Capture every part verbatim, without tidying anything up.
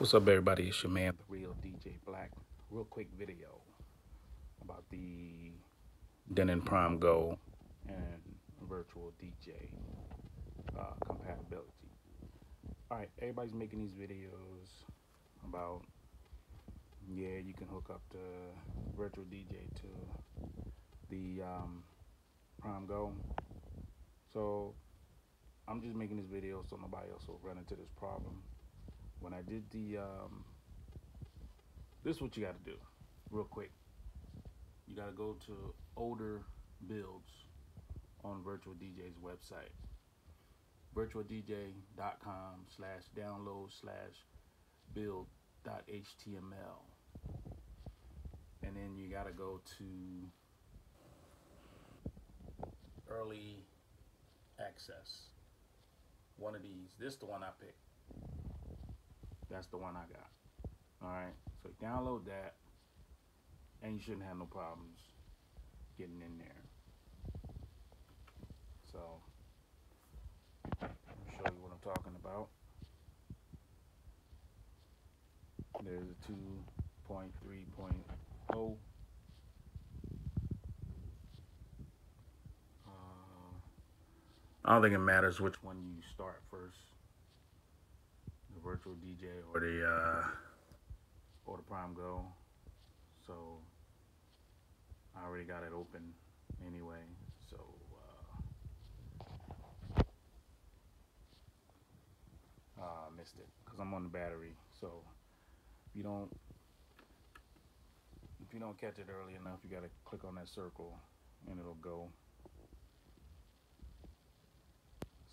What's up, everybody? It's your man, The Real D J Black. Real quick video about the Denon Prime Go and Virtual D J uh, compatibility. All right, everybody's making these videos about, yeah, you can hook up the Virtual D J to the um, Prime Go. So I'm just making this video so nobody else will run into this problem. When I did the, um, this is what you got to do, real quick. You got to go to older builds on Virtual D J's website, virtual d j dot com slash download slash build dot h t m l, and then you got to go to early access. One of these. This is the one I picked. That's the one I got. Alright, so download that and you shouldn't have no problems getting in there. So, I'll show you what I'm talking about. There's a two point three point oh. Uh, I don't think it matters which one you start first. Virtual D J or the uh, or the Prime Go. So I already got it open anyway. So uh, uh, missed it because I'm on the battery. So if you don't if you don't catch it early enough, you got to click on that circle and it'll go.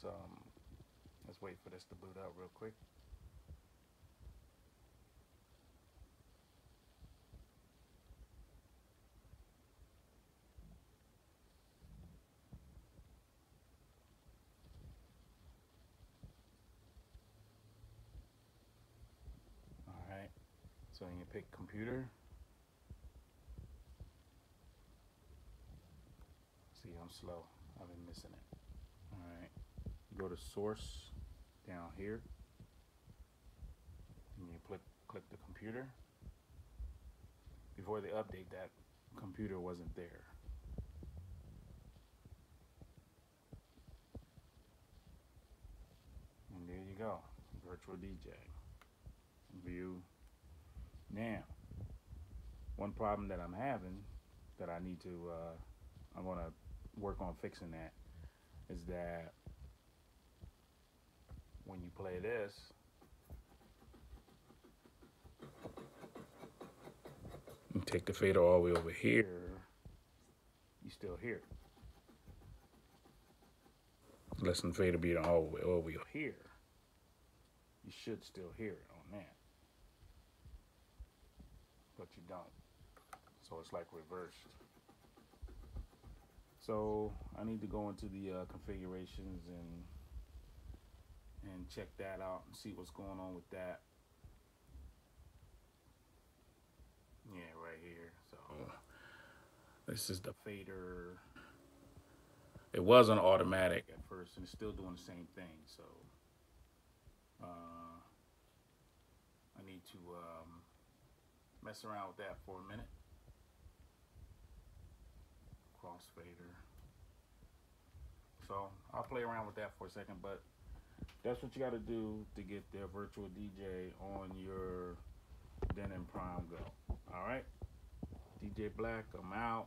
So um, let's wait for this to boot up real quick. So you pick computer. See, I'm slow. I've been missing it. Alright. You go to source down here. And you click click the computer. Before they update, that computer wasn't there. And there you go. Virtual D J. View. Now, one problem that I'm having that I need to, uh, I'm going to work on fixing that, is that when you play this, you take the fader all the way over here, you still hear it. Listen, fader beat all the way over here, you should still hear it on that. But you don't, so it's like reversed. So I need to go into the uh, configurations and and check that out and see what's going on with that. Yeah, right here. So uh, this is the fader. It wasn't automatic at first, and it's still doing the same thing. So uh, I need to. Um, Mess around with that for a minute. Crossfader. So I'll play around with that for a second, but that's what you got to do to get their Virtual D J on your Denon Prime Go. All right, D J Black, I'm out.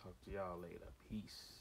Talk to y'all later. Peace.